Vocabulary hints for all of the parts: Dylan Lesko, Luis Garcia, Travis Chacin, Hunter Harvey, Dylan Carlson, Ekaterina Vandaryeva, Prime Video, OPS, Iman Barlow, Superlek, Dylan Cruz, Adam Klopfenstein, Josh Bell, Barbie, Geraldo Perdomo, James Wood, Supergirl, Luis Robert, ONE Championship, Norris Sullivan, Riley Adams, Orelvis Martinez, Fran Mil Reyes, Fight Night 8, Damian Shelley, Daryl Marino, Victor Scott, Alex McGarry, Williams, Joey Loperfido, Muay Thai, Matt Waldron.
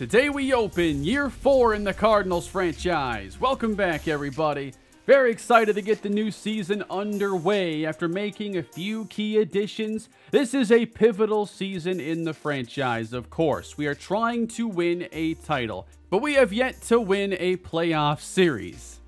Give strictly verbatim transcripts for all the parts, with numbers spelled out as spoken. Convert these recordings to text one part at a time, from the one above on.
Today we open year four in the Cardinals franchise. Welcome back, everybody. Very excited to get the new season underway after making a few key additions. This is a pivotal season in the franchise, of course. We are trying to win a title, but we have yet to win a playoff series.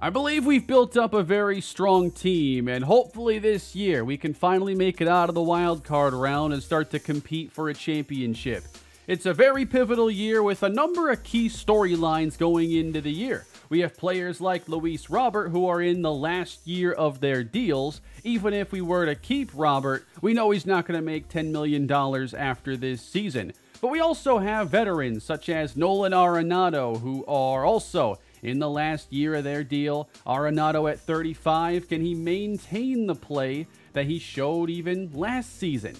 I believe we've built up a very strong team, and hopefully this year we can finally make it out of the wild card round and start to compete for a championship. It's a very pivotal year with a number of key storylines going into the year. We have players like Luis Robert who are in the last year of their deals. Even if we were to keep Robert, we know he's not going to make ten million dollars after this season. But we also have veterans such as Nolan Arenado who are also in the last year of their deal. Arenado at thirty-five, can he maintain the play that he showed even last season?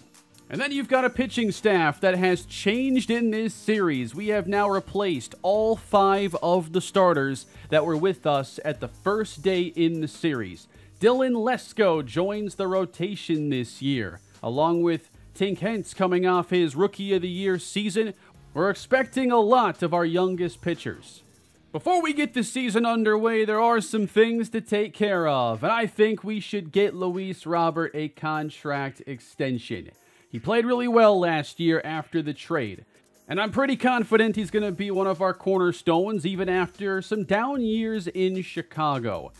And then you've got a pitching staff that has changed in this series. We have now replaced all five of the starters that were with us at the first day in the series. Dylan Lesko joins the rotation this year, along with Tink Hentz coming off his Rookie of the Year season. We're expecting a lot of our youngest pitchers. Before we get the season underway, there are some things to take care of, and I think we should get Luis Robert a contract extension. He played really well last year after the trade, and I'm pretty confident he's going to be one of our cornerstones even after some down years in Chicago.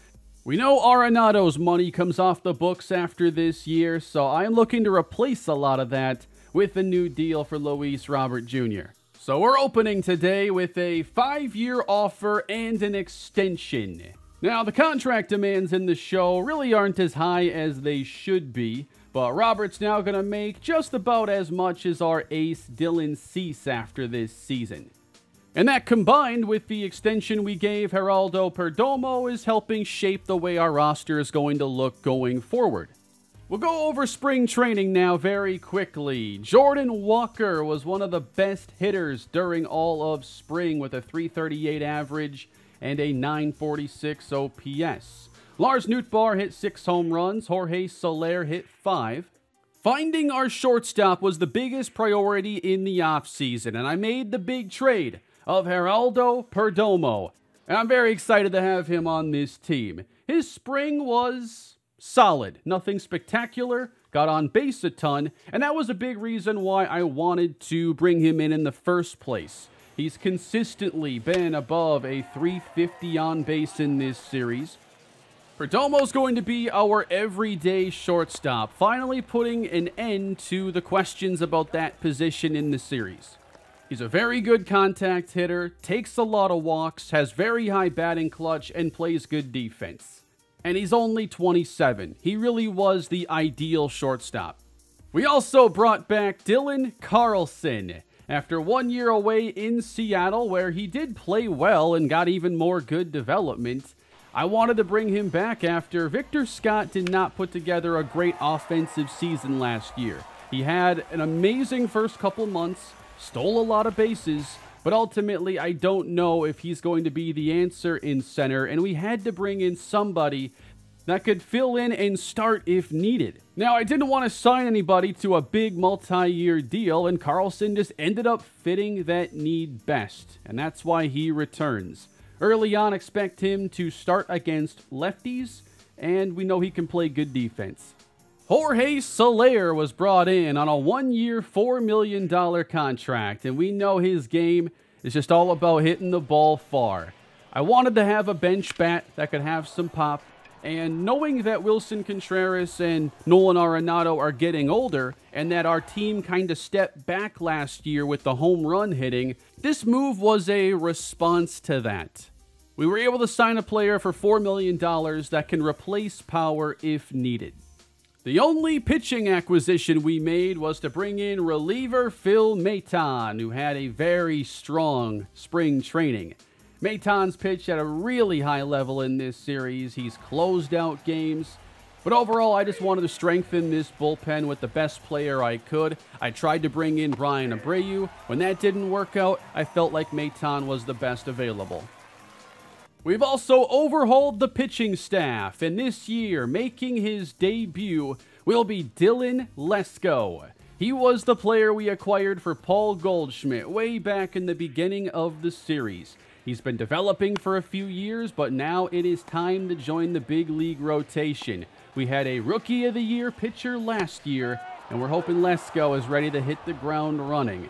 We know Arenado's money comes off the books after this year, so I'm looking to replace a lot of that with a new deal for Luis Robert Junior So we're opening today with a five-year offer and an extension. Now, the contract demands in the show really aren't as high as they should be, but Robert's now going to make just about as much as our ace Dylan Cease after this season. And that combined with the extension we gave Geraldo Perdomo is helping shape the way our roster is going to look going forward. We'll go over spring training now very quickly. Jordan Walker was one of the best hitters during all of spring with a three thirty-eight average and a nine forty-six O P S. Lars Nootbaar hit six home runs. Jorge Soler hit five. Finding our shortstop was the biggest priority in the offseason, and I made the big trade of Geraldo Perdomo, and I'm very excited to have him on this team. His spring was solid, nothing spectacular, got on base a ton, and that was a big reason why I wanted to bring him in in the first place. He's consistently been above a three fifty on base in this series. Perdomo's going to be our everyday shortstop, finally putting an end to the questions about that position in the series. He's a very good contact hitter, takes a lot of walks, has very high batting clutch, and plays good defense. And he's only twenty-seven. He really was the ideal shortstop. We also brought back Dylan Carlson. After one year away in Seattle, where he did play well and got even more good development, I wanted to bring him back after Victor Scott did not put together a great offensive season last year. He had an amazing first couple months, stole a lot of bases, but ultimately I don't know if he's going to be the answer in center, and we had to bring in somebody that could fill in and start if needed. Now, I didn't want to sign anybody to a big multi-year deal, and Carlson just ended up fitting that need best, and that's why he returns. Early on, expect him to start against lefties, and we know he can play good defense. Jorge Soler was brought in on a one-year, four million dollar contract, and we know his game is just all about hitting the ball far. I wanted to have a bench bat that could have some pop, and knowing that Wilson Contreras and Nolan Arenado are getting older, and that our team kind of stepped back last year with the home run hitting, this move was a response to that. We were able to sign a player for four million dollars that can replace power if needed. The only pitching acquisition we made was to bring in reliever Phil Maton, who had a very strong spring training. Maton's pitched at a really high level in this series. He's closed out games. But overall, I just wanted to strengthen this bullpen with the best player I could. I tried to bring in Bryan Abreu. When that didn't work out, I felt like Maton was the best available. We've also overhauled the pitching staff, and this year, making his debut, will be Dylan Lesko. He was the player we acquired for Paul Goldschmidt way back in the beginning of the series. He's been developing for a few years, but now it is time to join the big league rotation. We had a Rookie of the Year pitcher last year, and we're hoping Lesko is ready to hit the ground running.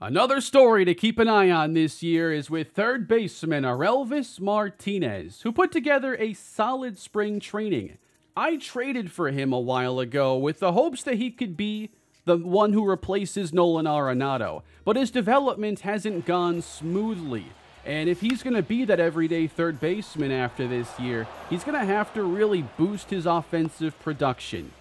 Another story to keep an eye on this year is with third baseman Orelvis Martinez, who put together a solid spring training. I traded for him a while ago with the hopes that he could be the one who replaces Nolan Arenado, but his development hasn't gone smoothly. And if he's going to be that everyday third baseman after this year, he's going to have to really boost his offensive production.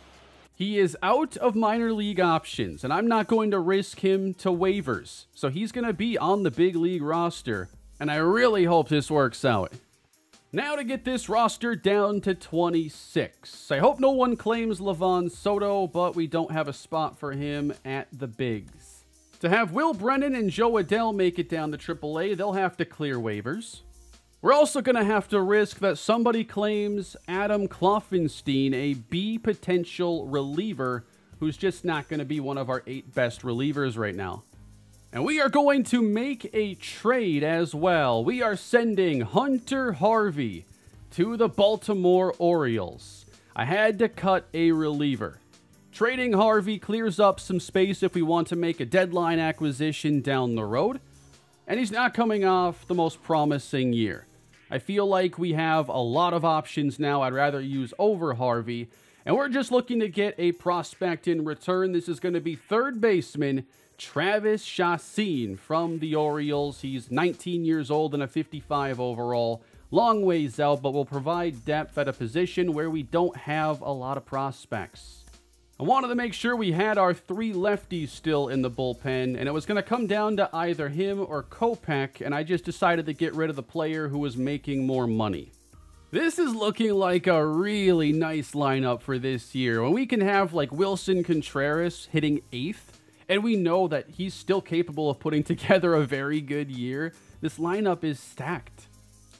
He is out of minor league options, and I'm not going to risk him to waivers. So he's going to be on the big league roster, and I really hope this works out. Now to get this roster down to twenty-six. I hope no one claims Lavon Soto, but we don't have a spot for him at the bigs. To have Will Brennan and Joe Adell make it down to triple A, they'll have to clear waivers. We're also going to have to risk that somebody claims Adam Klopfenstein, a B potential reliever, who's just not going to be one of our eight best relievers right now. And we are going to make a trade as well. We are sending Hunter Harvey to the Baltimore Orioles. I had to cut a reliever. Trading Harvey clears up some space if we want to make a deadline acquisition down the road. And he's not coming off the most promising year. I feel like we have a lot of options now I'd rather use over Harvey. And we're just looking to get a prospect in return. This is going to be third baseman Travis Chacin from the Orioles. He's nineteen years old and a fifty-five overall. Long ways out, but will provide depth at a position where we don't have a lot of prospects. I wanted to make sure we had our three lefties still in the bullpen, and it was going to come down to either him or Kopech, and I just decided to get rid of the player who was making more money. This is looking like a really nice lineup for this year, when we can have like Wilson Contreras hitting eighth, and we know that he's still capable of putting together a very good year. This lineup is stacked.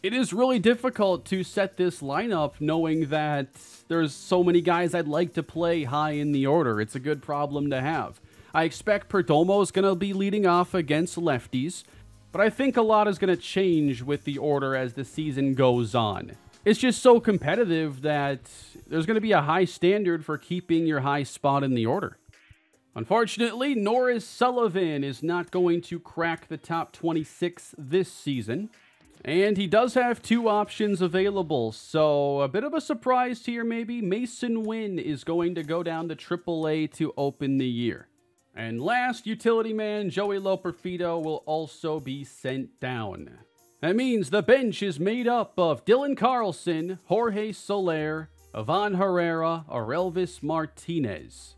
It is really difficult to set this lineup knowing that there's so many guys I'd like to play high in the order. It's a good problem to have. I expect Perdomo is going to be leading off against lefties, but I think a lot is going to change with the order as the season goes on. It's just so competitive that there's going to be a high standard for keeping your high spot in the order. Unfortunately, Norris Sullivan is not going to crack the top twenty-six this season. And he does have two options available, so a bit of a surprise here maybe. Mason Wynn is going to go down to triple A to open the year. And last, utility man Joey Loperfido will also be sent down. That means the bench is made up of Dylan Carlson, Jorge Soler, Ivan Herrera, Orelvis Martinez.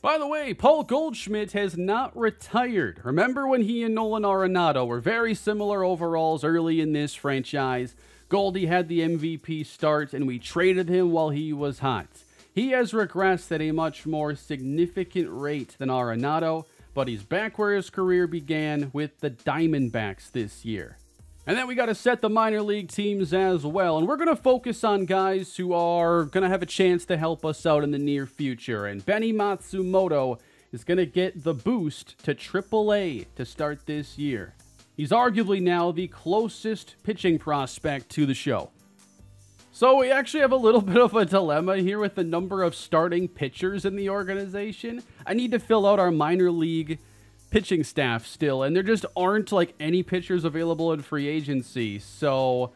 By the way, Paul Goldschmidt has not retired. Remember when he and Nolan Arenado were very similar overalls early in this franchise? Goldie had the M V P start, and we traded him while he was hot. He has regressed at a much more significant rate than Arenado, but he's back where his career began with the Diamondbacks this year. And then we got to set the minor league teams as well, and we're going to focus on guys who are going to have a chance to help us out in the near future, and Benny Matsumoto is going to get the boost to triple A to start this year. He's arguably now the closest pitching prospect to the show. So we actually have a little bit of a dilemma here with the number of starting pitchers in the organization. I need to fill out our minor league pitching staff still, and there just aren't like any pitchers available in free agency. So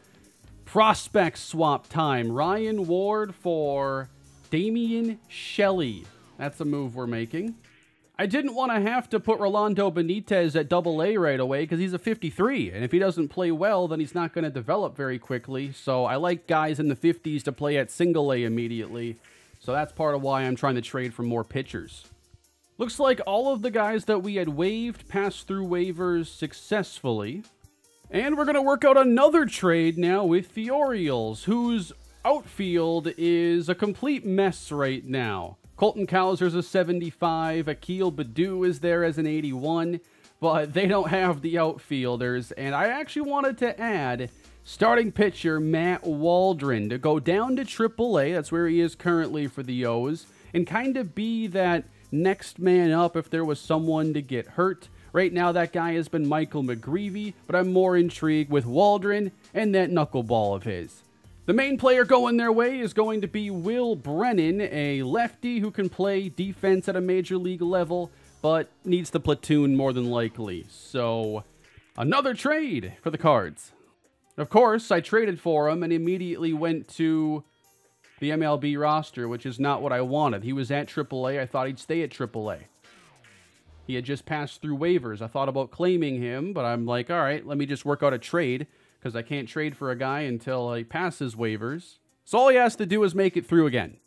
prospect swap time. Ryan Ward for Damian Shelley. That's a move we're making. I didn't want to have to put Rolando Benitez at double A right away because he's a fifty-three, and if he doesn't play well, then he's not going to develop very quickly. So I like guys in the fifties to play at single A immediately. So that's part of why I'm trying to trade for more pitchers. Looks like all of the guys that we had waived passed through waivers successfully. And we're going to work out another trade now with the Orioles, whose outfield is a complete mess right now. Colton Cowser's a seventy-five, Akil Baddoo is there as an eighty-one, but they don't have the outfielders. And I actually wanted to add starting pitcher Matt Waldron to go down to triple A, that's where he is currently for the O's, and kind of be that next man up if there was someone to get hurt. Right now, that guy has been Michael McGreevy, but I'm more intrigued with Waldron and that knuckleball of his. The main player going their way is going to be Will Brennan, a lefty who can play defense at a major league level, but needs the platoon more than likely. So, another trade for the Cards. Of course, I traded for him and immediately went to the M L B roster, which is not what I wanted. He was at triple A. I thought he'd stay at triple A. He had just passed through waivers. I thought about claiming him, but I'm like, all right, let me just work out a trade because I can't trade for a guy until he passes waivers. So all he has to do is make it through again.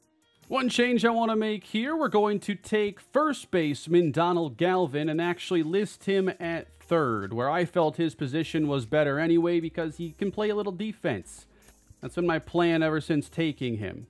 One change I want to make here, we're going to take first baseman Donald Galvin and actually list him at third, where I felt his position was better anyway because he can play a little defense. That's been my plan ever since taking him.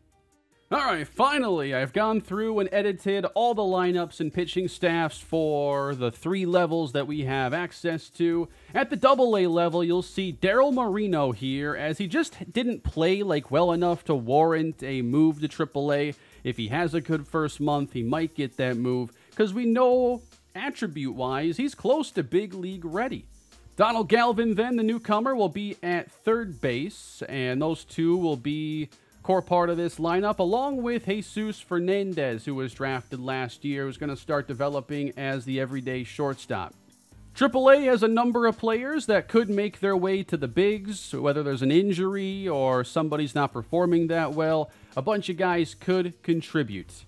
Alright, finally, I've gone through and edited all the lineups and pitching staffs for the three levels that we have access to. At the double A level, you'll see Daryl Marino here, as he just didn't play like well enough to warrant a move to triple A. If he has a good first month, he might get that move, because we know, attribute-wise, he's close to big league ready. Donald Galvin, then, the newcomer, will be at third base, and those two will be core part of this lineup, along with Jesus Fernandez, who was drafted last year, who's going to start developing as the everyday shortstop. triple A has a number of players that could make their way to the bigs, whether there's an injury or somebody's not performing that well. A bunch of guys could contribute.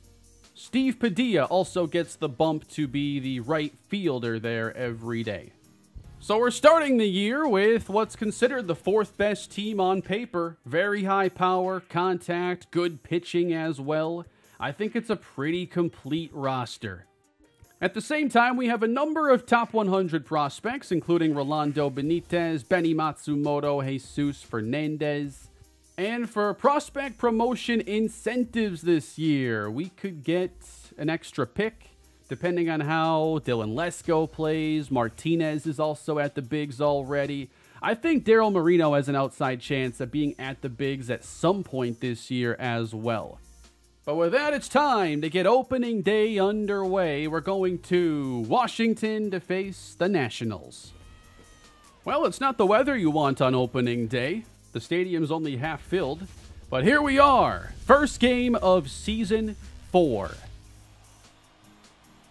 Steve Padilla also gets the bump to be the right fielder there every day. So we're starting the year with what's considered the fourth best team on paper. Very high power, contact, good pitching as well. I think it's a pretty complete roster. At the same time, we have a number of top one hundred prospects, including Rolando Benitez, Benny Matsumoto, Jesus Fernandez. And for prospect promotion incentives this year, we could get an extra pick, depending on how Dylan Lesko plays. Martinez is also at the bigs already. I think Daryl Marino has an outside chance of being at the bigs at some point this year as well. But with that, it's time to get opening day underway. We're going to Washington to face the Nationals. Well, it's not the weather you want on opening day. The stadium's only half filled. But here we are. First game of season four.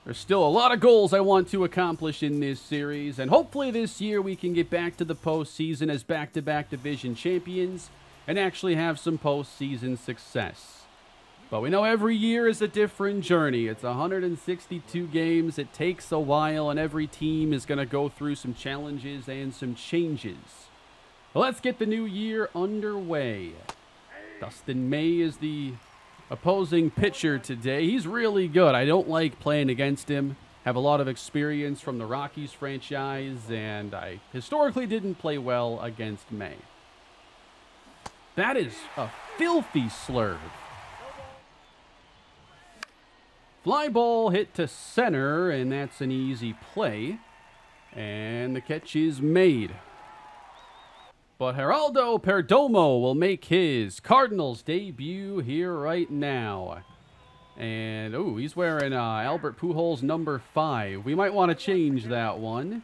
There's still a lot of goals I want to accomplish in this series, and hopefully this year we can get back to the postseason as back-to-back division champions and actually have some postseason success. But we know every year is a different journey. It's one hundred sixty-two games, it takes a while, and every team is going to go through some challenges and some changes. Well, let's get the new year underway. Dustin May is the opposing pitcher today. He's really good. I don't like playing against him. Have a lot of experience from the Rockies franchise, and I historically didn't play well against May. That is a filthy slurve. Fly ball hit to center, and that's an easy play. And the catch is made. But Geraldo Perdomo will make his Cardinals debut here right now. And, ooh, he's wearing uh, Albert Pujols number five. We might want to change that one.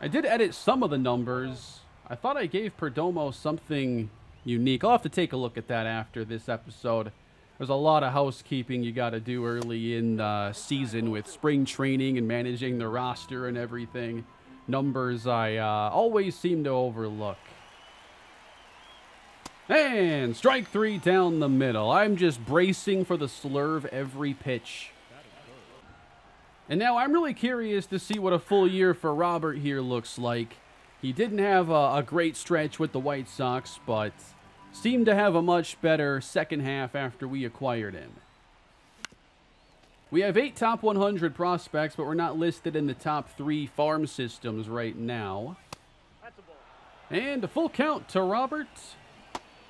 I did edit some of the numbers. I thought I gave Perdomo something unique. I'll have to take a look at that after this episode. There's a lot of housekeeping you got to do early in the uh, season with spring training and managing the roster and everything. Numbers I uh, always seem to overlook. And strike three down the middle. I'm just bracing for the slurve every pitch. And now I'm really curious to see what a full year for Robert here looks like. He didn't have a, a great stretch with the White Sox, but seemed to have a much better second half after we acquired him. We have eight top one hundred prospects, but we're not listed in the top three farm systems right now. And a full count to Robert.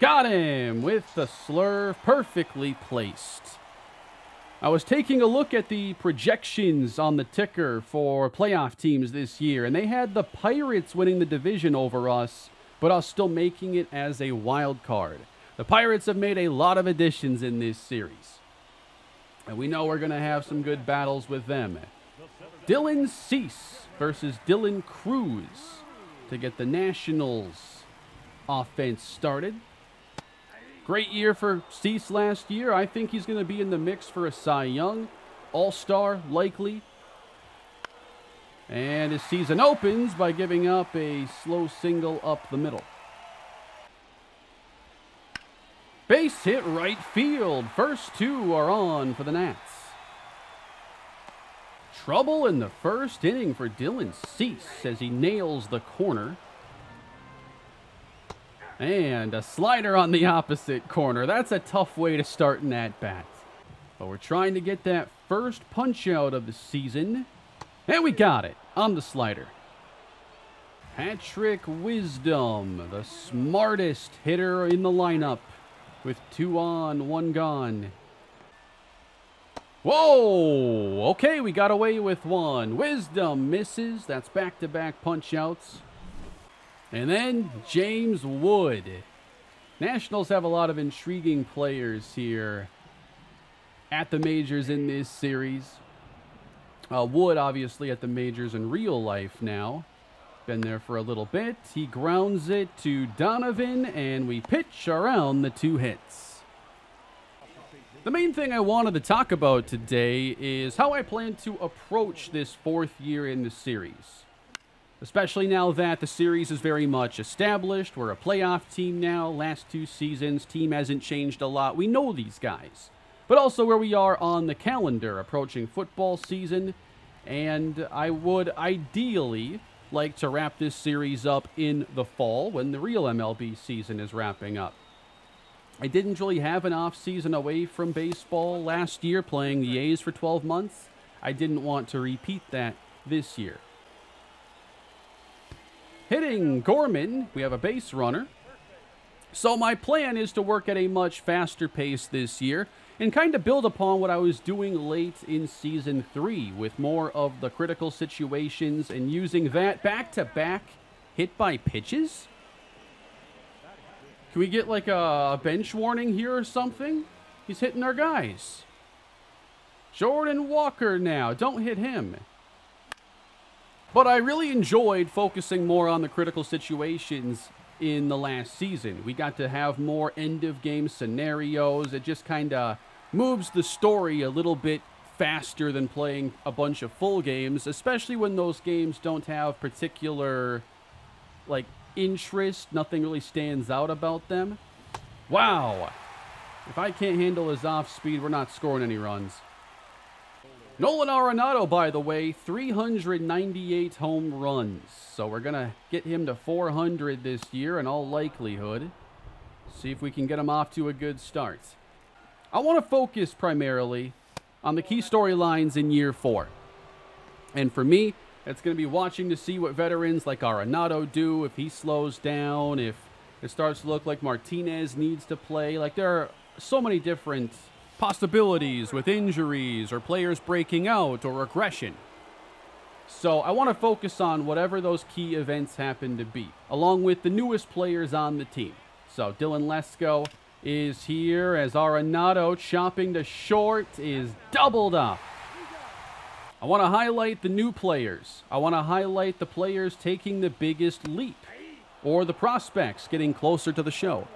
Got him with the slurve, perfectly placed. I was taking a look at the projections on the ticker for playoff teams this year, and they had the Pirates winning the division over us, but us still making it as a wild card. The Pirates have made a lot of additions in this series. and we know we're going to have some good battles with them. Dylan Cease versus Dylan Cruz to get the Nationals offense started. Great year for Cease last year. I think he's going to be in the mix for a Cy Young, All-Star likely. And his season opens by giving up a slow single up the middle. Base hit right field. First two are on for the Nats. Trouble in the first inning for Dylan Cease as he nails the corner. And a slider on the opposite corner. That's a tough way to start an at-bat. But we're trying to get that first punch out of the season. And we got it on the slider. Patrick Wisdom, the smartest hitter in the lineup with two on, one gone. Whoa! Okay, we got away with one. Wisdom misses. That's back-to-back punch-outs. And then James Wood. Nationals have a lot of intriguing players here at the majors in this series. Uh, Wood, obviously, at the majors in real life now. Been there for a little bit. He grounds it to Donovan, and we pitch around the two hits. The main thing I wanted to talk about today is how I plan to approach this fourth year in the series. Especially now that the series is very much established. We're a playoff team now. Last two seasons, team hasn't changed a lot. We know these guys. But also where we are on the calendar, approaching football season. And I would ideally like to wrap this series up in the fall when the real M L B season is wrapping up. I didn't really have an offseason away from baseball last year, playing the A's for twelve months. I didn't want to repeat that this year. Hitting Gorman, we have a base runner. So my plan is to work at a much faster pace this year and kind of build upon what I was doing late in season three with more of the critical situations and using that back-to-back hit by pitches. Can we get like a bench warning here or something? He's hitting our guys. Jordan Walker now. Don't hit him. But I really enjoyed focusing more on the critical situations in the last season. We got to have more end-of-game scenarios. It just kind of moves the story a little bit faster than playing a bunch of full games, especially when those games don't have particular, like, interest. Nothing really stands out about them. Wow! If I can't handle his off-speed, we're not scoring any runs. Nolan Arenado, by the way, three hundred ninety-eight home runs. So we're going to get him to four hundred this year in all likelihood. See if we can get him off to a good start. I want to focus primarily on the key storylines in year four. And for me, it's going to be watching to see what veterans like Arenado do, if he slows down, if it starts to look like Martinez needs to play. Like, there are so many different possibilities with injuries or players breaking out or regression. So I want to focus on whatever those key events happen to be, along with the newest players on the team. So Dylan Lesko is here as Arenado chopping to short is doubled up. I want to highlight the new players. I want to highlight the players taking the biggest leap or the prospects getting closer to the show.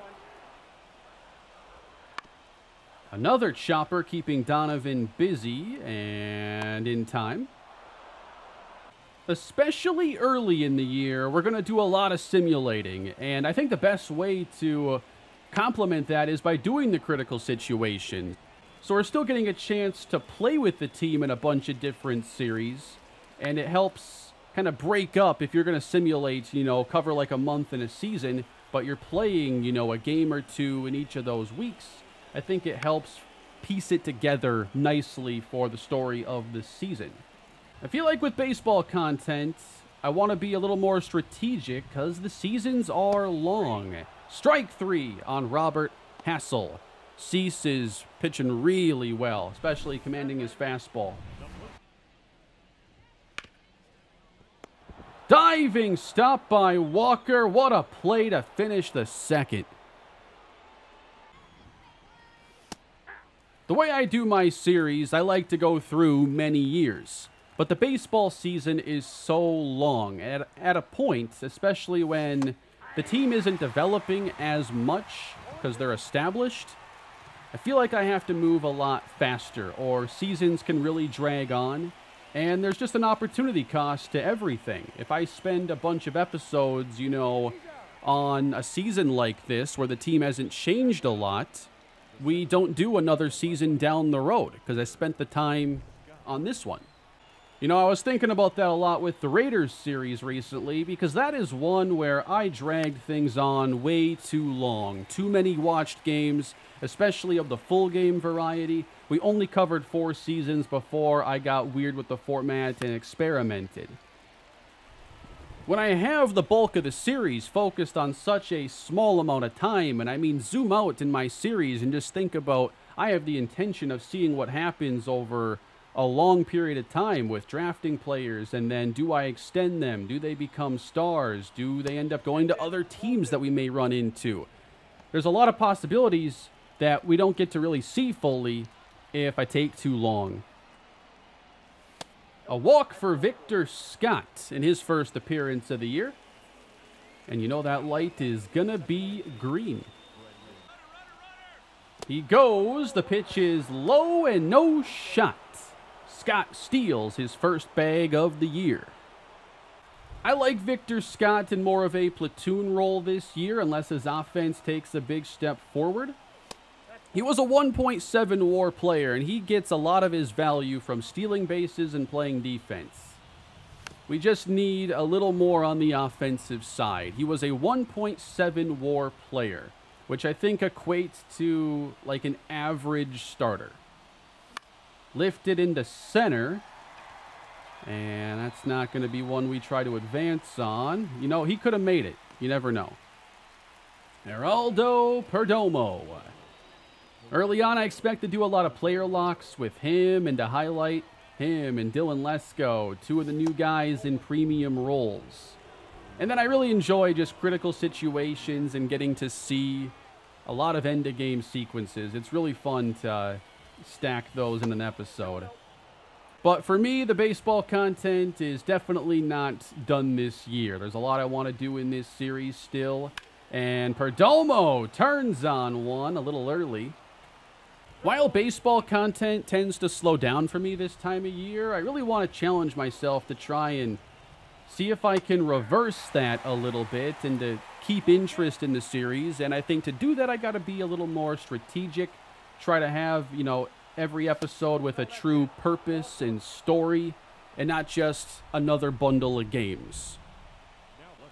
Another chopper keeping Donovan busy and in time. Especially early in the year, we're going to do a lot of simulating. And I think the best way to complement that is by doing the critical situation. So we're still getting a chance to play with the team in a bunch of different series. And it helps kind of break up if you're going to simulate, you know, cover like a month in a season, but you're playing, you know, a game or two in each of those weeks. I think it helps piece it together nicely for the story of the season. I feel like with baseball content, I want to be a little more strategic because the seasons are long. Strike three on Robert Hassel. Cease is pitching really well, especially commanding his fastball. Diving stop by Walker. What a play to finish the second. The way I do my series, I like to go through many years. But the baseball season is so long, at, at a point, especially when the team isn't developing as much because they're established, I feel like I have to move a lot faster, or seasons can really drag on, and there's just an opportunity cost to everything. If I spend a bunch of episodes, you know, on a season like this where the team hasn't changed a lot, we don't do another season down the road because I spent the time on this one. You know, I was thinking about that a lot with the Raiders series recently, because that is one where I dragged things on way too long. Too many watched games, especially of the full game variety. We only covered four seasons before I got weird with the format and experimented. When I have the bulk of the series focused on such a small amount of time, and I mean zoom out in my series and just think about, I have the intention of seeing what happens over a long period of time with drafting players, and then do I extend them? Do they become stars? Do they end up going to other teams that we may run into? There's a lot of possibilities that we don't get to really see fully if I take too long. A walk for Victor Scott in his first appearance of the year. And you know that light is gonna be green. He goes, the pitch is low and no shot. Scott steals his first bag of the year. I like Victor Scott in more of a platoon role this year unless his offense takes a big step forward. He was a one point seven WAR player, and he gets a lot of his value from stealing bases and playing defense. We just need a little more on the offensive side. He was a one point seven WAR player, which I think equates to like an average starter. Lifted into center, and that's not going to be one we try to advance on. You know, he could have made it. You never know. Geraldo Perdomo. Early on, I expect to do a lot of player locks with him and to highlight him and Dylan Lesko, two of the new guys in premium roles. And then I really enjoy just critical situations and getting to see a lot of end-of-game sequences. It's really fun to uh, stack those in an episode. But for me, the baseball content is definitely not done this year. There's a lot I want to do in this series still. And Perdomo turns on one a little early. While baseball content tends to slow down for me this time of year, I really want to challenge myself to try and see if I can reverse that a little bit and to keep interest in the series. And I think to do that, I got to be a little more strategic. Try to have, you know, every episode with a true purpose and story and not just another bundle of games.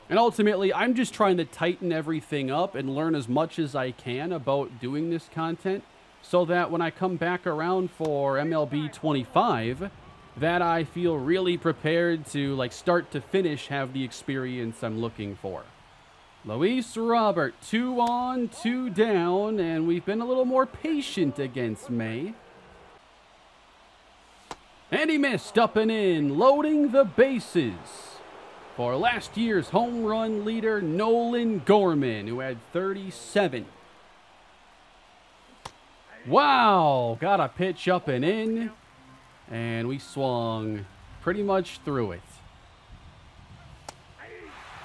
And ultimately, I'm just trying to tighten everything up and learn as much as I can about doing this content so that when I come back around for M L B twenty-five, that I feel really prepared to, like, start to finish, have the experience I'm looking for. Luis Robert, two on, two down, and we've been a little more patient against May. And he missed, up and in, loading the bases for last year's home run leader, Nolan Gorman, who had thirty-seven. Wow, got a pitch up and in, and we swung pretty much through it.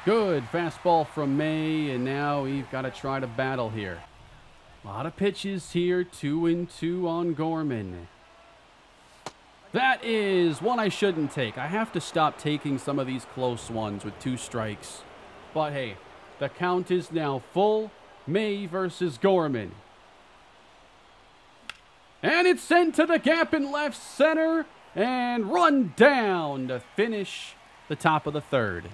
Good fastball from May, and now we've got to try to battle here. A lot of pitches here, two and two on Gorman. That is one I shouldn't take. I have to stop taking some of these close ones with two strikes. But hey, the count is now full. May versus Gorman. And it's sent to the gap in left center, and run down to finish the top of the third.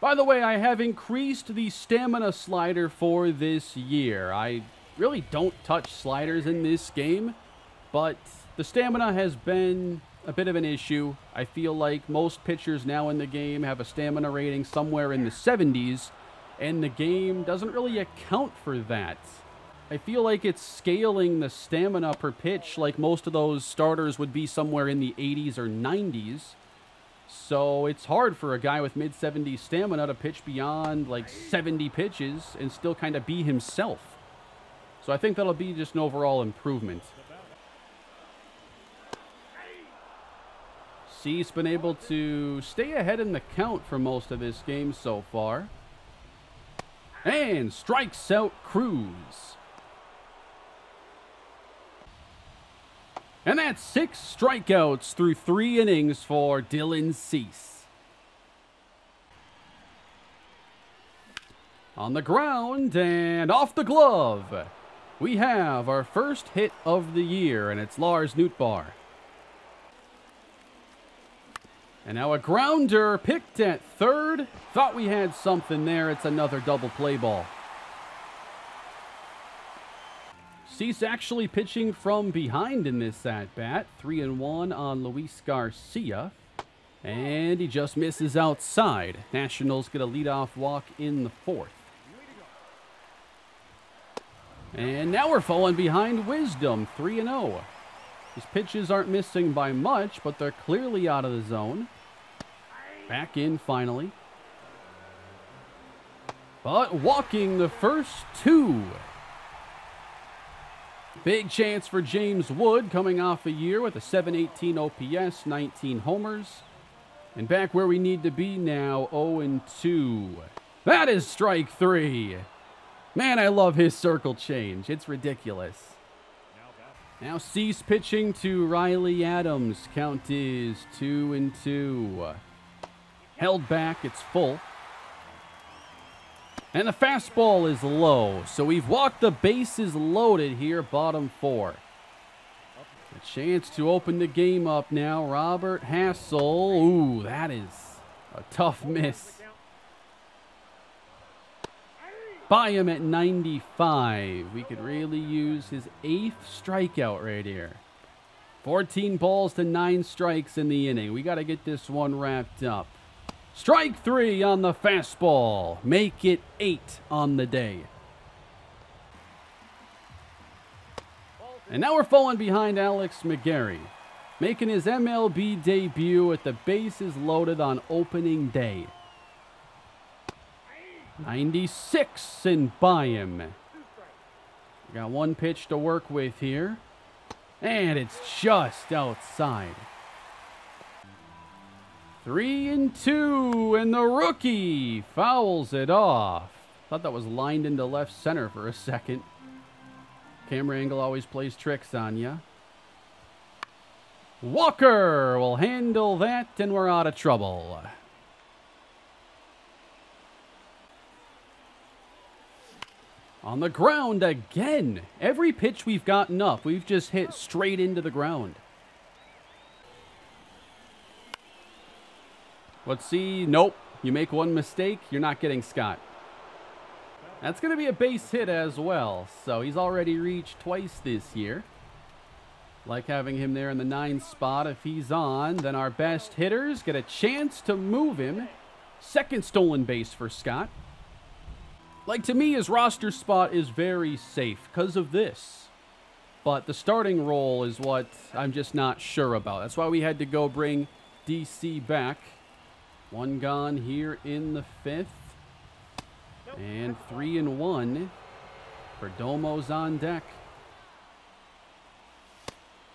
By the way, I have increased the stamina slider for this year. I really don't touch sliders in this game, but the stamina has been a bit of an issue. I feel like most pitchers now in the game have a stamina rating somewhere in the seventies, and the game doesn't really account for that. I feel like it's scaling the stamina per pitch, like most of those starters would be somewhere in the eighties or nineties. So it's hard for a guy with mid seventies stamina to pitch beyond like seventy pitches and still kind of be himself. So I think that'll be just an overall improvement. Cease been able to stay ahead in the count for most of this game so far. And strikes out Cruz. And that's six strikeouts through three innings for Dylan Cease. On the ground and off the glove, we have our first hit of the year, and it's Lars Nootbaar. And now a grounder picked at third. Thought we had something there. It's another double play ball. Cease actually pitching from behind in this at-bat. Three and one on Luis Garcia. And he just misses outside. Nationals get a leadoff walk in the fourth. And now we're falling behind Wisdom, three and oh. His pitches aren't missing by much, but they're clearly out of the zone. Back in finally. But walking the first two. Big chance for James Wood, coming off a year with a seven eighteen O P S, nineteen homers. And back where we need to be now, oh and two. That is strike three. Man, I love his circle change. It's ridiculous. Now Cease pitching to Riley Adams. Count is two and two. Held back, it's full. And the fastball is low, so we've walked the bases loaded here, bottom four. A chance to open the game up now, Robert Hassel. Ooh, that is a tough miss. By him at ninety-five. We could really use his eighth strikeout right here. fourteen balls to nine strikes in the inning. We got to get this one wrapped up. Strike three on the fastball. Make it eight on the day. And now we're falling behind Alex McGarry, making his M L B debut with the bases loaded on opening day. ninety-six and by him. We got one pitch to work with here. And it's just outside. Three and two, and the rookie fouls it off. Thought that was lined into left center for a second. Camera angle always plays tricks on ya. Walker will handle that, and we're out of trouble. On the ground again. Every pitch we've gotten up, we've just hit straight into the ground. Let's see. Nope. You make one mistake, you're not getting Scott. That's going to be a base hit as well. So he's already reached twice this year. Like having him there in the ninth spot. If he's on, then our best hitters get a chance to move him. Second stolen base for Scott. Like, to me, his roster spot is very safe because of this. But the starting role is what I'm just not sure about. That's why we had to go bring D C back. One gone here in the fifth. And three and one. Perdomo's on deck.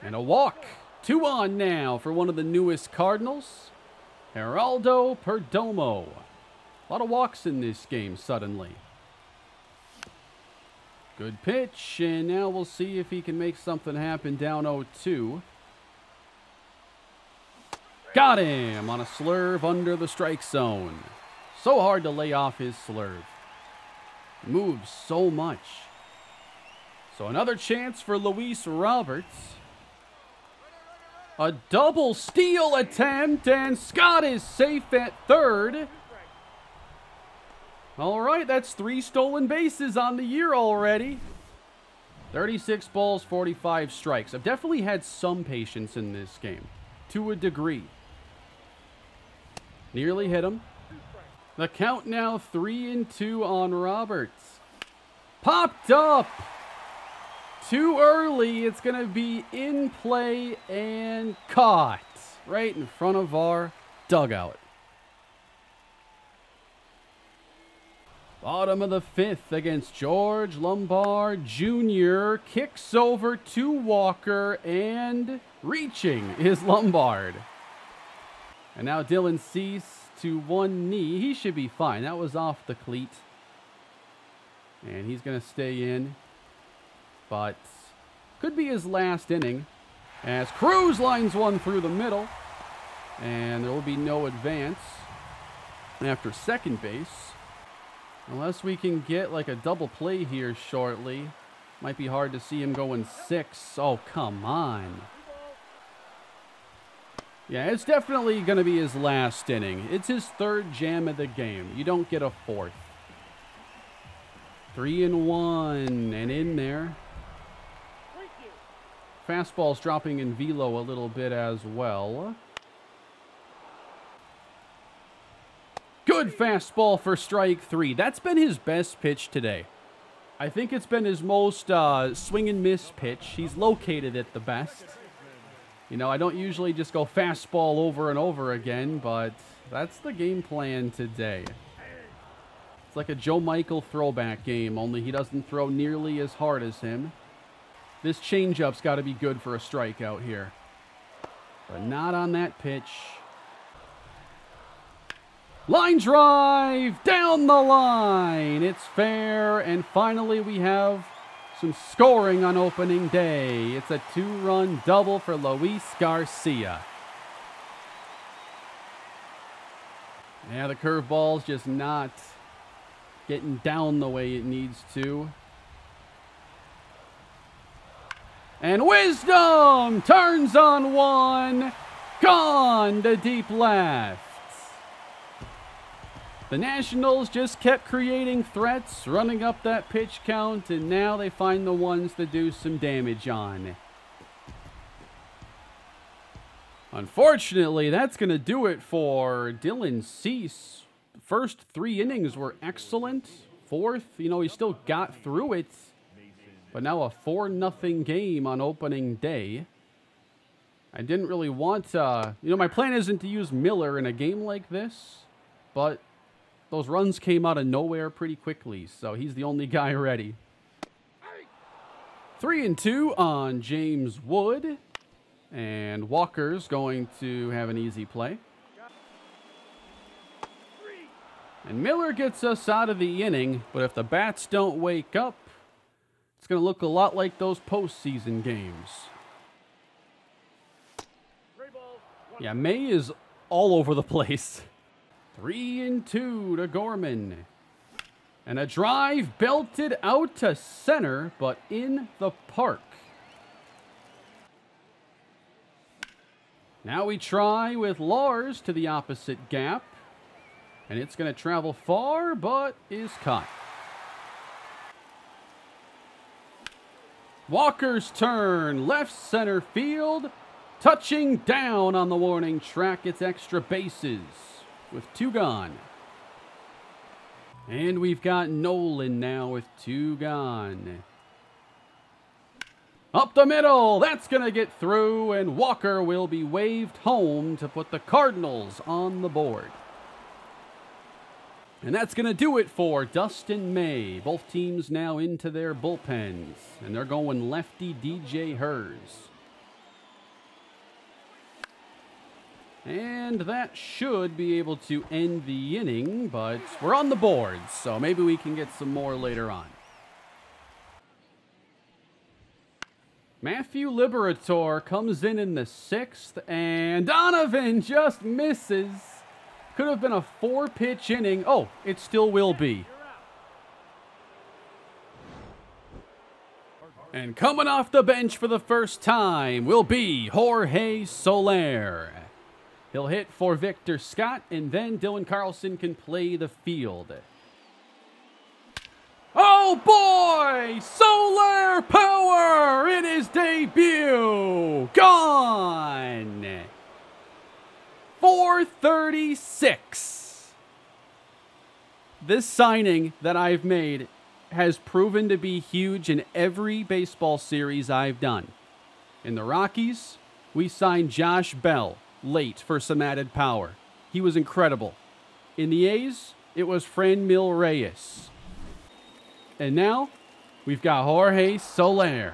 And a walk. Two on now for one of the newest Cardinals, Geraldo Perdomo. A lot of walks in this game suddenly. Good pitch, and now we'll see if he can make something happen down oh two. Got him on a slurve under the strike zone. So hard to lay off his slurve. Moves so much. So another chance for Luis Robert. A double steal attempt, and Scott is safe at third. All right, that's three stolen bases on the year already. thirty-six balls, forty-five strikes. I've definitely had some patience in this game, to a degree. Nearly hit him. The count now three and two on Roberts. Popped up. Too early. It's going to be in play and caught right in front of our dugout. Bottom of the fifth against George Lombard Junior Kicks over to Walker, and reaching is Lombard. And now Dylan Cease to one knee. He should be fine. That was off the cleat. And he's going to stay in. But could be his last inning as Cruz lines one through the middle. And there will be no advance after second base. Unless we can get like a double play here shortly. Might be hard to see him going six. Oh, come on. Yeah, it's definitely going to be his last inning. It's his third jam of the game. You don't get a fourth. Three and one, and in there. Fastball's dropping in velo a little bit as well. Good fastball for strike three. That's been his best pitch today. I think it's been his most uh, swing and miss pitch. He's located it the best. You know, I don't usually just go fastball over and over again, but that's the game plan today. It's like a Joe Michael throwback game, only he doesn't throw nearly as hard as him. This changeup's got to be good for a strikeout here. But not on that pitch. Line drive down the line. It's fair, and finally we have some scoring on opening day. It's a two-run double for Luis Garcia. Yeah, the curveball's just not getting down the way it needs to. And Wisdom turns on one. Gone to deep left. The Nationals just kept creating threats, running up that pitch count, and now they find the ones to do some damage on. Unfortunately, that's going to do it for Dylan Cease. The first three innings were excellent. Fourth, you know, he still got through it. But now a four nothing game on opening day. I didn't really want to... Uh, you know, my plan isn't to use Miller in a game like this, but... those runs came out of nowhere pretty quickly, so he's the only guy ready. Three and two on James Wood. And Walker's going to have an easy play. And Miller gets us out of the inning, but if the bats don't wake up, it's going to look a lot like those postseason games. Yeah, May is all over the place. Three and two to Gorman. And a drive belted out to center, but in the park. Now we try with Lars to the opposite gap. And it's going to travel far, but is caught. Walker's turn, left center field. Touching down on the warning track, it's extra bases. With two gone. And we've got Nolan now with two gone. Up the middle. That's going to get through. And Walker will be waved home to put the Cardinals on the board. And that's going to do it for Dustin May. Both teams now into their bullpens. And they're going lefty D J Herz. And that should be able to end the inning, but we're on the board, so maybe we can get some more later on. Matthew Liberatore comes in in the sixth, and Donovan just misses. Could have been a four-pitch inning. Oh, it still will be. And coming off the bench for the first time will be Jorge Soler. He'll hit for Victor Scott, and then Dylan Carlson can play the field. Oh boy! Solar power in his debut! Gone! four thirty-six. This signing that I've made has proven to be huge in every baseball series I've done. In the Rockies, we signed Josh Bell. Late for some added power. He was incredible. In the A's, it was Fran Mil Reyes. And now we've got Jorge Soler.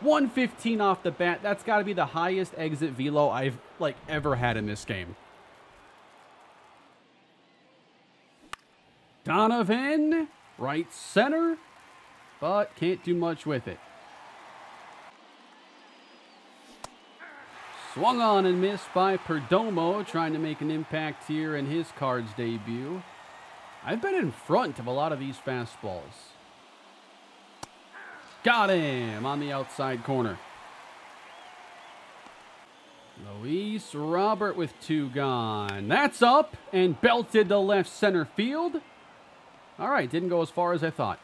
one fifteen off the bat. That's got to be the highest exit velo I've like ever had in this game. Donovan, right center, but can't do much with it. Swung on and missed by Perdomo, trying to make an impact here in his Cards debut. I've been in front of a lot of these fastballs. Got him on the outside corner. Luis Robert with two gone. That's up and belted to left center field. All right, didn't go as far as I thought.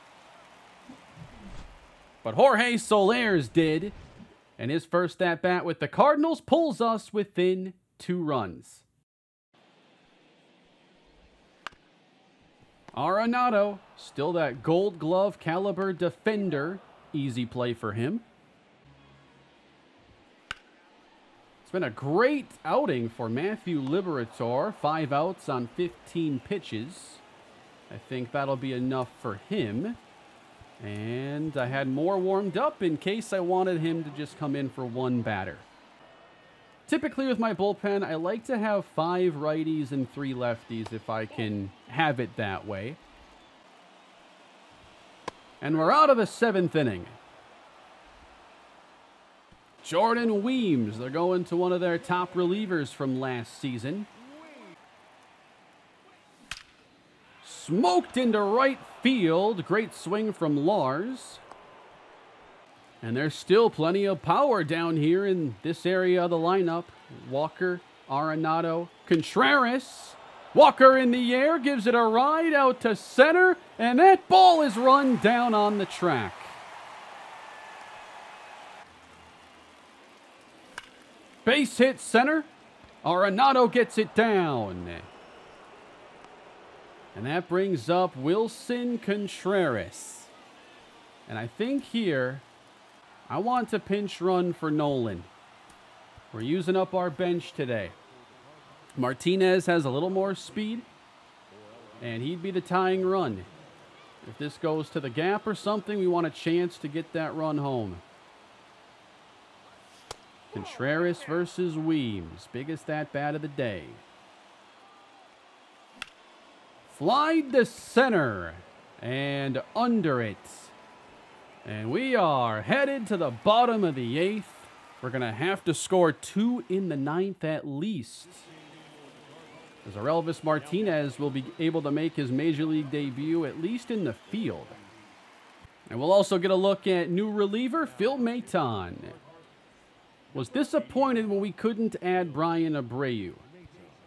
But Jorge Soler's did. And his first at-bat with the Cardinals pulls us within two runs. Arenado, still that gold glove caliber defender. Easy play for him. It's been a great outing for Matthew Liberatore. Five outs on fifteen pitches. I think that'll be enough for him. And I had more warmed up in case I wanted him to just come in for one batter. Typically with my bullpen, I like to have five righties and three lefties if I can have it that way. And we're out of the seventh inning. Jordan Weems, they're going to one of their top relievers from last season. Smoked into right field. Great swing from Lars. And there's still plenty of power down here in this area of the lineup. Walker, Arenado, Contreras. Walker in the air, gives it a ride out to center, and that ball is run down on the track. Base hit center. Arenado gets it down. And that brings up Wilson Contreras. And I think here, I want to pinch run for Nolan. We're using up our bench today. Martinez has a little more speed, and he'd be the tying run. If this goes to the gap or something, we want a chance to get that run home. Contreras versus Weems. Biggest at-bat of the day. Slide to center and under it. And we are headed to the bottom of the eighth. We're going to have to score two in the ninth at least, as Orelvis Martinez will be able to make his Major League debut, at least in the field. And we'll also get a look at new reliever Phil Maton. Was disappointed when we couldn't add Bryan Abreu,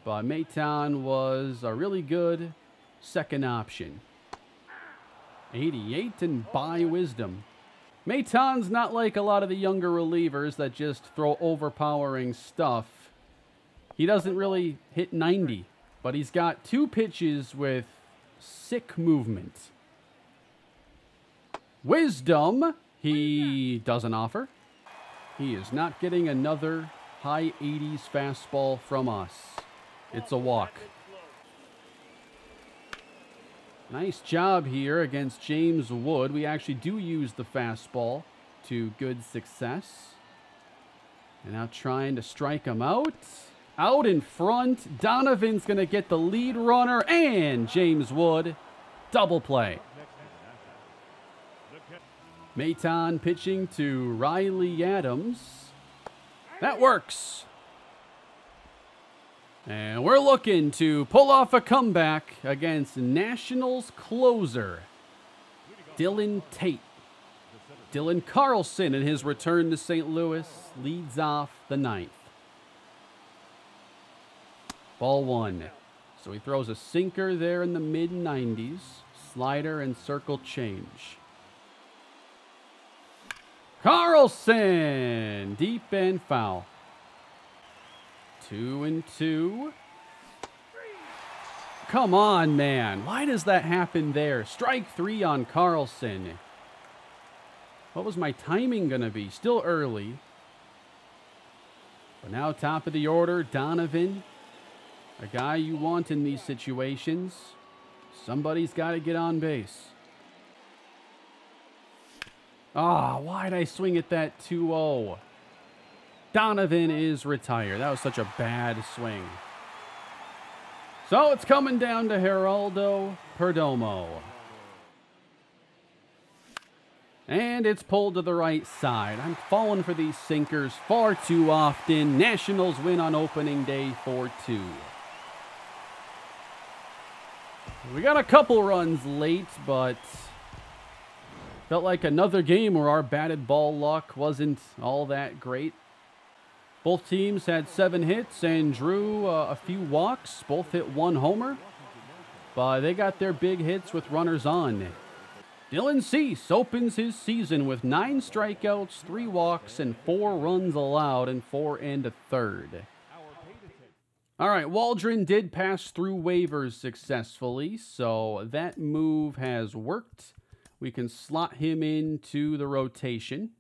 but Maton was a really good second option. eighty-eight and by Wisdom. Maton's not like a lot of the younger relievers that just throw overpowering stuff. He doesn't really hit ninety, but he's got two pitches with sick movement. Wisdom, he doesn't offer. He is not getting another high eighties fastball from us. It's a walk. Nice job here against James Wood. We actually do use the fastball to good success. And now trying to strike him out. Out in front. Donovan's going to get the lead runner. And James Wood. Double play. Maton pitching to Riley Adams. That works. And we're looking to pull off a comeback against Nationals closer Dylan Tate. Dylan Carlson, in his return to Saint Louis, leads off the ninth. Ball one. So he throws a sinker there in the mid nineties. Slider and circle change. Carlson! Deep and foul. Two and two. Come on, man. Why does that happen there? Strike three on Carlson. What was my timing going to be? Still early. But now top of the order, Donovan. A guy you want in these situations. Somebody's got to get on base. Ah, oh, why'd I swing at that two oh? Donovan is retired. That was such a bad swing. So it's coming down to Geraldo Perdomo. And it's pulled to the right side. I'm falling for these sinkers far too often. Nationals win on opening day four two. We got a couple runs late, but felt like another game where our batted ball luck wasn't all that great. Both teams had seven hits and drew uh, a few walks. Both hit one homer, but they got their big hits with runners on. Dylan Cease opens his season with nine strikeouts, three walks, and four runs allowed in four and a third. All right, Waldron did pass through waivers successfully, so that move has worked. We can slot him into the rotation.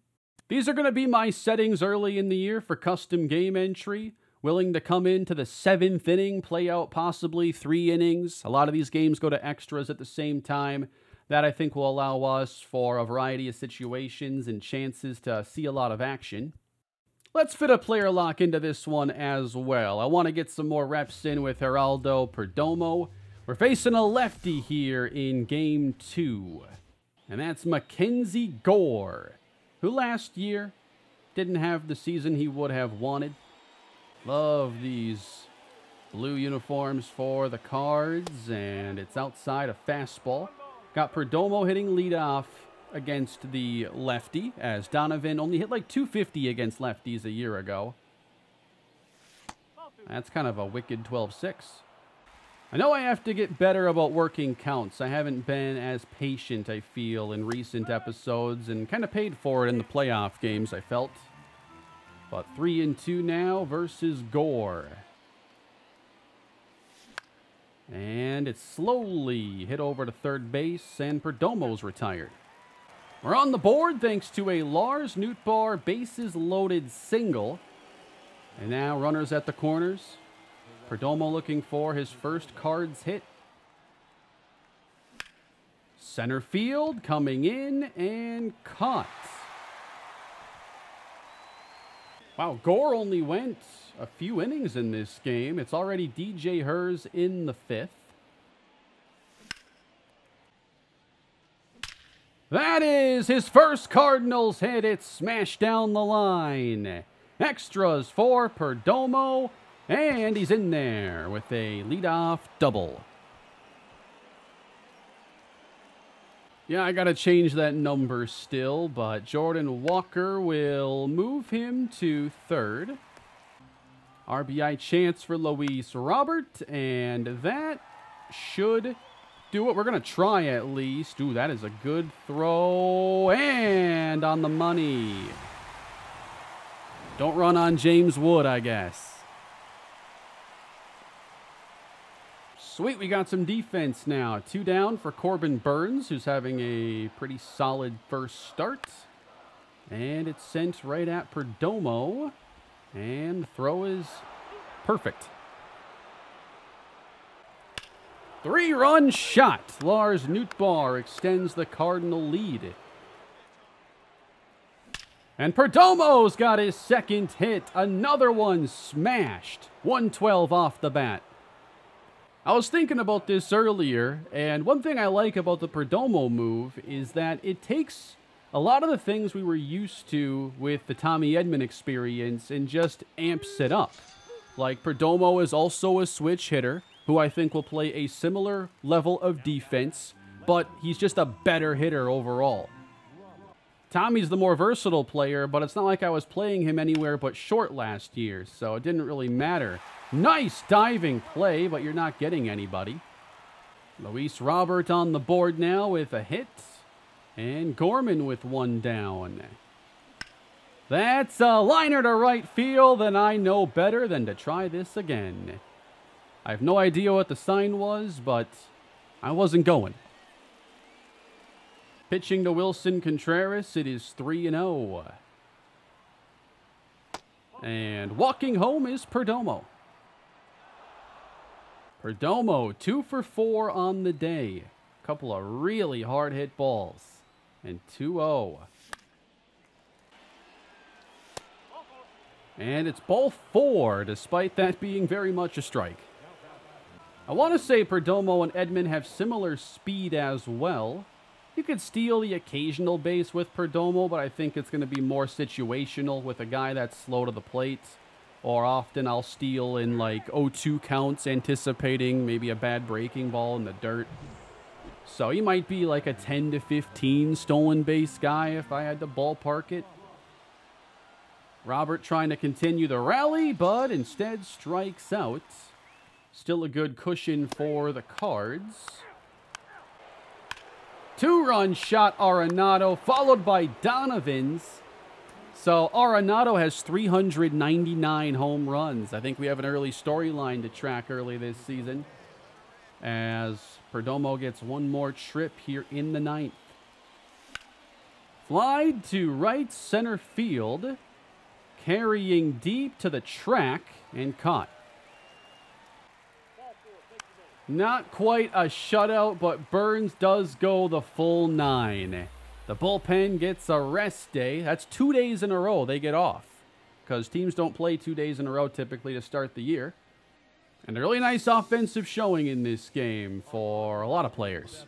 These are going to be my settings early in the year for custom game entry. Willing to come into the seventh inning, play out possibly three innings. A lot of these games go to extras at the same time. That, I think, will allow us for a variety of situations and chances to see a lot of action. Let's fit a player lock into this one as well. I want to get some more reps in with Geraldo Perdomo. We're facing a lefty here in game two. And that's Mackenzie Gore, who last year didn't have the season he would have wanted. Love these blue uniforms for the Cards, and it's outside a fastball. Got Perdomo hitting leadoff against the lefty, as Donovan only hit like two fifty against lefties a year ago. That's kind of a wicked twelve six. I know I have to get better about working counts. I haven't been as patient, I feel, in recent episodes, and kind of paid for it in the playoff games, I felt. But three and two now versus Gore. And it's slowly hit over to third base, and Perdomo's retired. We're on the board thanks to a Lars Nootbaar bases loaded single. And now runners at the corners. Perdomo looking for his first Cards hit. Center field coming in and caught. Wow, Gore only went a few innings in this game. It's already D J Herz in the fifth. That is his first Cardinals hit. It's smashed down the line. Extras for Perdomo. And he's in there with a leadoff double. Yeah, I got to change that number still, but Jordan Walker will move him to third. R B I chance for Luis Robert, and that should do it. We're going to try at least. Ooh, that is a good throw, and on the money. Don't run on James Wood, I guess. Sweet, we got some defense now. Two down for Corbin Burns, who's having a pretty solid first start. And it's sent right at Perdomo. And the throw is perfect. Three-run shot. Lars Nootbaar extends the Cardinal lead. And Perdomo's got his second hit. Another one smashed. one twelve off the bat. I was thinking about this earlier, and one thing I like about the Perdomo move is that it takes a lot of the things we were used to with the Tommy Edman experience and just amps it up. Like, Perdomo is also a switch hitter, who I think will play a similar level of defense, but he's just a better hitter overall. Tommy's the more versatile player, but it's not like I was playing him anywhere but short last year, so it didn't really matter. Nice diving play, but you're not getting anybody. Luis Robert on the board now with a hit. And Gorman with one down. That's a liner to right field, and I know better than to try this again. I have no idea what the sign was, but I wasn't going. Pitching to Wilson Contreras, it is three and oh. And walking home is Perdomo. Perdomo, two for four on the day. A couple of really hard hit balls. And two oh. And it's ball four, despite that being very much a strike. I want to say Perdomo and Edman have similar speed as well. You could steal the occasional base with Perdomo, but I think it's going to be more situational with a guy that's slow to the plate. Or often I'll steal in like oh two counts, anticipating maybe a bad breaking ball in the dirt. So he might be like a ten to fifteen stolen base guy if I had to ballpark it. Robert trying to continue the rally, but instead strikes out. Still a good cushion for the Cards. Two-run shot, Arenado, followed by Donovan's. So Arenado has three hundred ninety-nine home runs. I think we have an early storyline to track early this season, as Perdomo gets one more trip here in the ninth. Fly to right center field, carrying deep to the track and caught. Not quite a shutout, but Burns does go the full nine. The bullpen gets a rest day. That's two days in a row they get off, because teams don't play two days in a row typically to start the year. And a really nice offensive showing in this game for a lot of players.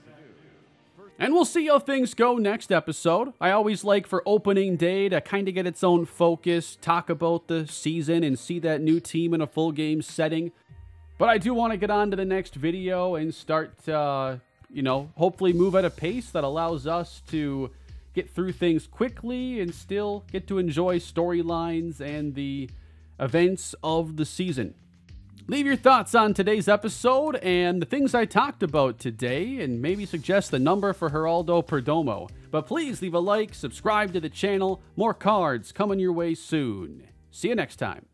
And we'll see how things go next episode. I always like for opening day to kind of get its own focus, talk about the season, and see that new team in a full game setting. But I do want to get on to the next video and start, uh, you know, hopefully move at a pace that allows us to get through things quickly and still get to enjoy storylines and the events of the season. Leave your thoughts on today's episode and the things I talked about today, and maybe suggest the number for Geraldo Perdomo. But please leave a like, subscribe to the channel. More cards coming your way soon. See you next time.